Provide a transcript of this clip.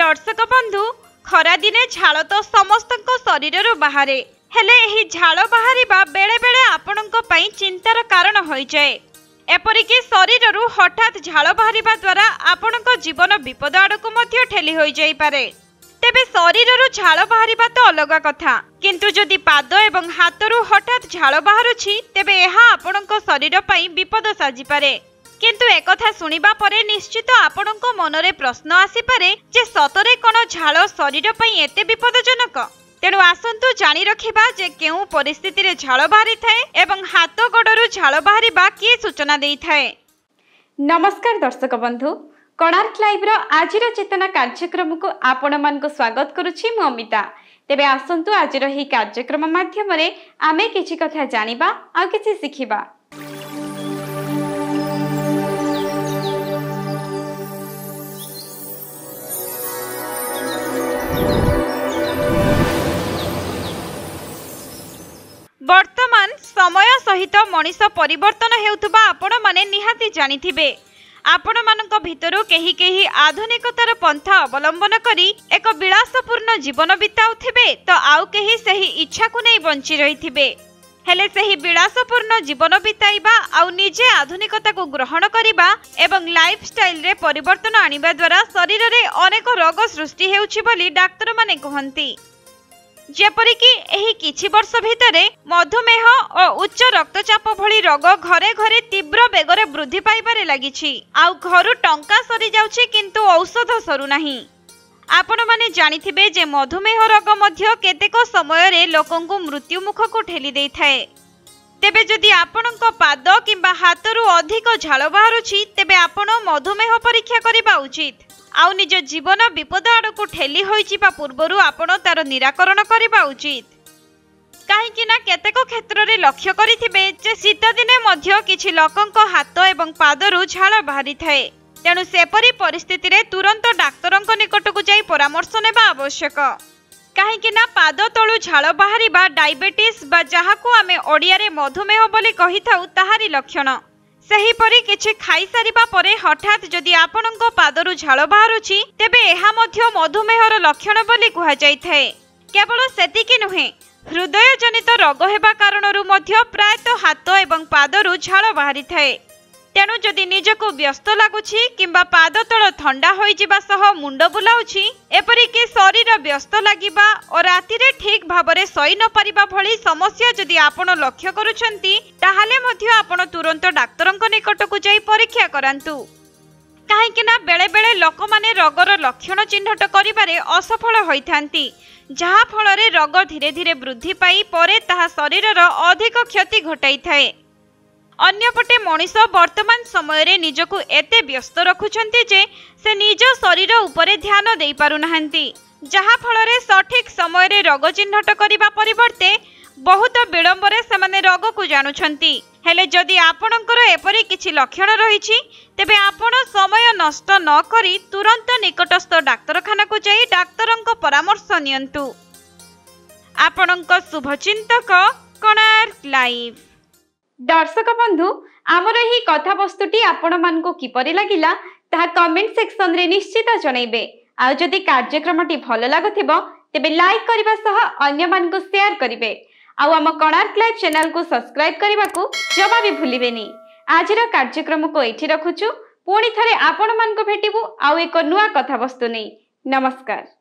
दर्शक बंधु खरा दिने झाड़ तो समस्त शरीर रु बाहरे हेले झाड़ बाहर बेले बेले आपणों पाई चिंतार कारण हो जाए एपरिकी शरीर रु हठात झाड़ बाहर द्वारा आपणों जीवन विपद आड़कू ठेली हो जाए। तेबे शरीर रु झाड़ बाहर तो अलग कथा, किंतु जदि पाद एवं हाथ रु हठात झाड़ बाहरुछि तेबे यह आपणों शरीर पाई विपद साजि पारे। किंतु एक था सुनिबा परे निश्चित आपणों मनरे प्रश्न आसीपे जे सतरे कौन झाड़ शरीर पाई एते विपदजनक। तेणु आसतु जाणी रखिबा जे केउ परिस्थिति रे झाड़ बाहरी थाए एवं हाथ गोड़रू झाड़ बाहरी बा की सूचना देई थाए। नमस्कार दर्शक बंधु, कोणार्क लाइव रो आजिर चेतना कार्यक्रम को आपण मानको स्वागत करुछि मु अमिता। तेबे आसतु आजिर ही कार्यक्रम माध्यम रे आमे किछि कथा जानिबा आ किछि सिखिबा। वर्तमान समय सहित मनीष परिवर्तन हेउथबा आपण माने निहाती जानिथिबे। आपण माननक भितरु केही केही आधुनिकतार पंथा अवलंबन करी एक विलासपूर्ण जीवन बिताउथिबे तो आउ केही सही इच्छा को नै बंची रहिथिबे। हेले सही विलासपूर्ण जीवन बिताइबा आउ निजे आधुनिकता को ग्रहण करिबा एवं लाइफस्टाइल रे परिवर्तन आनिबा द्वारा शरीर रे अनेक रोग सृष्टि हेउछि बोली डाक्टर माने कहंती। जेपरिकी एही किछि वर्ष भितरे मधुमेह और उच्च रक्तचाप भली रोग घरे घरे तीव्र बेगरे वृद्धि पाइबारे लागिछि। आउ घरु टंका सरी जाउछि किंतु औषध सरू नाही। आपण माने जानिथिबे जे मधुमेह रोग मध्य केतेको समय रे लोकंकु मृत्यु मुख को ठेली देइ थाए। तेबे जदि आपणको पाद किंबा हातरु अधिक झाळ बाहरुछि तेबे आपण मधुमेह परीक्षा करबा उचित। आउ निज जीवन विपद आड़क ठेली होईचिबा पूर्वरु आपण तार निराकरण करबा उचित। कहीं ना केतेक क्षेत्र में लक्ष्य करिथिबे जे शीत दिने मध्य किछि लोकंक हाथ एवं पादरु झाड़ बाहरी थाए। तेणु सेपरी परिस्थिति रे तुरंत डाक्तरंक निकटकू जाई परामर्श नेबा आवश्यक। कहीं ना पाद तलू झाड़ बाहरी बा डायबिटीज बा जाहाकू आमे ओडिया रे मधुमेह बोली कहिथाउ ताहारी लक्षण। सेहीपरि किछि खाई सारिबा परे हठात जदि आपणको पादरु झाड़ बाहरुछि तेबे एहा मध्य मधुमेहर लक्षण बोली कुहा जाइथाए। केवल सेतिकि नुहे, हृदय जनित रोग हेबा कारणरु मध्य प्रायतः हाथ एवं पादरु झाड़ बाहरी थाए। तेणु जदि निजको व्यस्त लागुछि किंबा पाद तल ठंडा होई जिबा सह मुंड बुलाउछि एपरि कि शरीर व्यस्त लागिबा और राति रे ठीक भाबरे सोई न परिबा भली समस्या जदि आपण लक्ष्य करूछन्ति ताहाले मध्य आपण तुरंत डाक्तरंक निकटकू जाई परीक्षा करांतु। काहेकि ना बेले बेले लोकमाने रोगर लक्षण चिन्हट करिबारे असफल होइथांती, जहा फल रे रोग धीरे धीरे वृद्धि पाई परे ताहा शरीरर अधिक क्षति घटाइथाए। अन्यपटे मनीष वर्तमान समय रे निजकु एते व्यस्त रखुछन्ती जे से निज शरीर उपरे ध्यान देई पारु नाहंती, जहा फल रे सठिक समय रे रोग चिन्हट करिबा परिवर्ते बहुत विलंब रे सेमाने रोग को जानुछन्ती। हेले जदि आपणकर एपरि किछि लक्षण रहिछि तेबे आपण समय नष्ट न करी तुरंत निकटस्थ डाक्तरखाना को जाई डाक्तरंक परामर्श नियंतु। आपणक शुभचिंतक कोणार्क लाइव। दर्शक बंधु, आमर ही कथा वस्तुटी आपण मानको किपरि लागिला ताहा कमेंट सेक्शन रे निश्चित जणाइबे। आ जदि कार्यक्रमटी भल लागथिबो तेबे लाइक करिबा सह अन्य मानको शेयर करिवे। आ हम कोणार्क लाइव चैनल को सब्सक्राइब करिबाकू जमा भी भूलिबेनी। आजिर कार्यक्रम को एठी रखुछु, पुणी थरे आपण मानको भेटिबू आउ एक नुवा कथा वस्तु नै। नमस्कार।